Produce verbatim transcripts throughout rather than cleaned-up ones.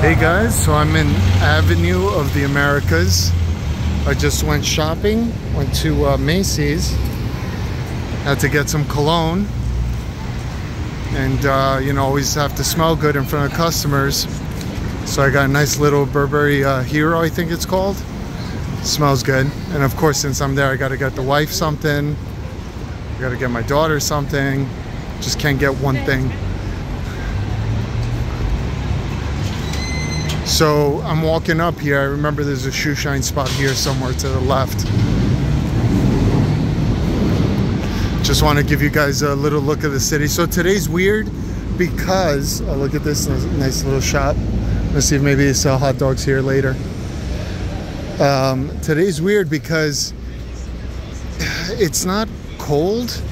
Hey guys, so I'm in Avenue of the Americas. I just went shopping, went to uh, Macy's, had to get some cologne. And uh, you know, always have to smell good in front of customers. So I got a nice little Burberry uh, Hero, I think it's called. It smells good. And of course, since I'm there, I gotta get the wife something. I gotta get my daughter something. Just can't get one thing. So I'm walking up here. I remember there's a shoe shine spot here somewhere to the left. Just want to give you guys a little look of the city. So today's weird because, oh, look at this nice little shop. Let's see if maybe they sell hot dogs here later. Um, today's weird because it's not cold,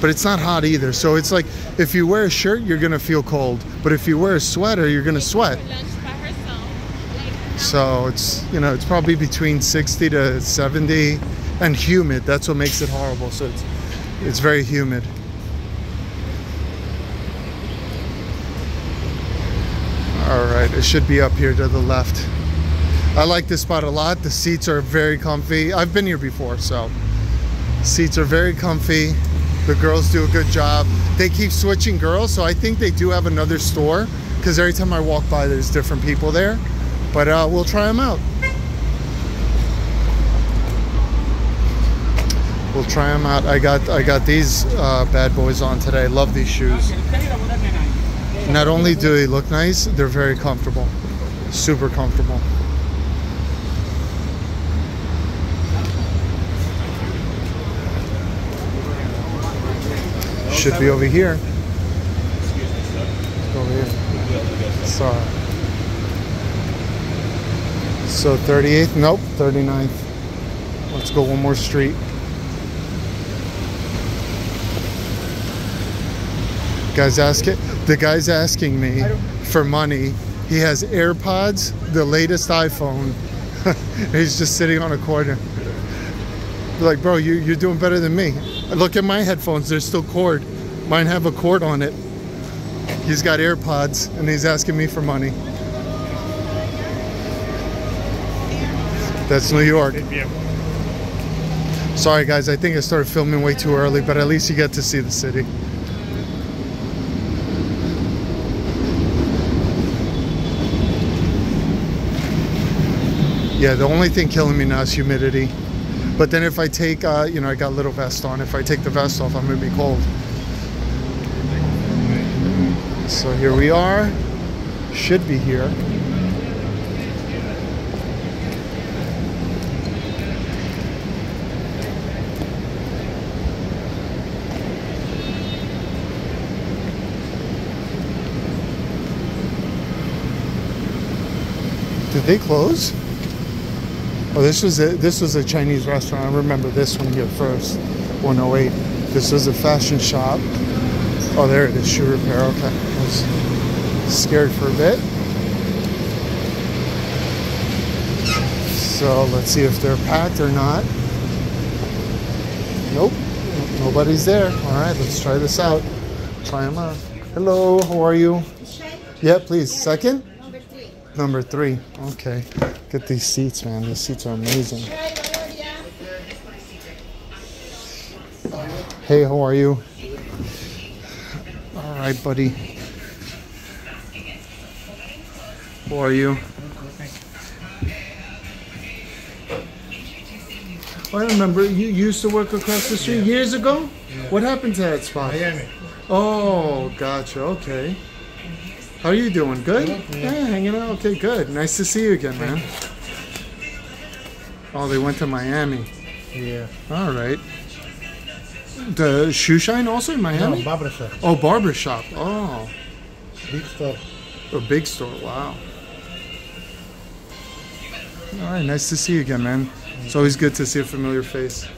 but it's not hot either. So it's like, if you wear a shirt, you're going to feel cold. But if you wear a sweater, you're going to sweat. So it's, you know, it's probably between sixty to seventy and humid. That's what makes it horrible. So it's, it's very humid. All right, it should be up here to the left. I like this spot a lot. The seats are very comfy. I've been here before, so seats are very comfy. The girls do a good job. They keep switching girls, so I think they do have another store because every time I walk by, there's different people there. But uh, we'll try them out. We'll try them out. I got I got these uh, bad boys on today. Love these shoes. Not only do they look nice, they're very comfortable. Super comfortable. Should be over here. It's over here. Sorry. So thirty-eighth, nope, thirty-ninth. Let's go one more street. Guys ask it. The guy's asking me for money. He has AirPods, the latest iPhone. He's just sitting on a corner. Like, bro, you, you're doing better than me. Look at my headphones, they're still cord. Mine have a cord on it. He's got AirPods and he's asking me for money. That's New York. Sorry guys, I think I started filming way too early, but at least you get to see the city. Yeah, the only thing killing me now is humidity. But then if I take, uh, you know, I got a little vest on. If I take the vest off, I'm gonna be cold. So here we are. Should be here. Did they close? Oh, this was a, this was a Chinese restaurant. I remember this one here first, one oh eight. This was a fashion shop. Oh, there it is, shoe repair. Okay, I was scared for a bit. So let's see if they're packed or not. Nope, nobody's there. All right, let's try this out. Try them out. Hello, how are you? Yeah, please, second. Number three. Okay. Get these seats, man. These seats are amazing. Hey, how are you? All right, buddy. How are you? Oh, I remember you used to work across the street years ago? What happened to that spot? Miami. Oh, gotcha. Okay. How are you doing? Good? Yeah. Yeah, hanging out. Okay, good. Nice to see you again, man. Oh, they went to Miami. Yeah. All right. The shoe shine also in Miami? No, barbershop. Oh, barbershop. Oh. Big store. A big store. Wow. All right. Nice to see you again, man. It's always good to see a familiar face.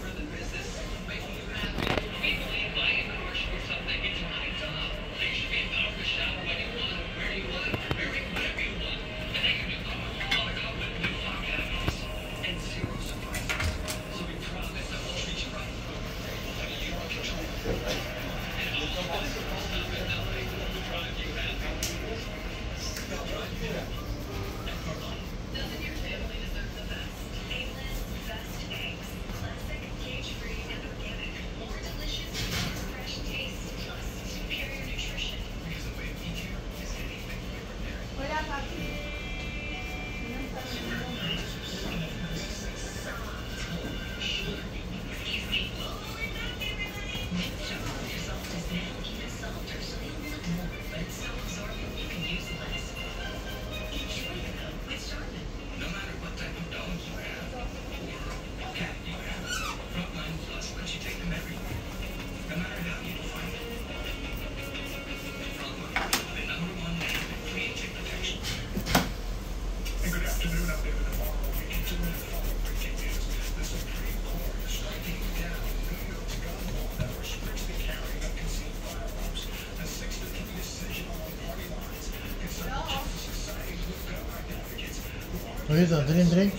Look at that, drink, drink.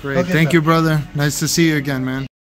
Great. Thank you, brother. Nice to see you again, man.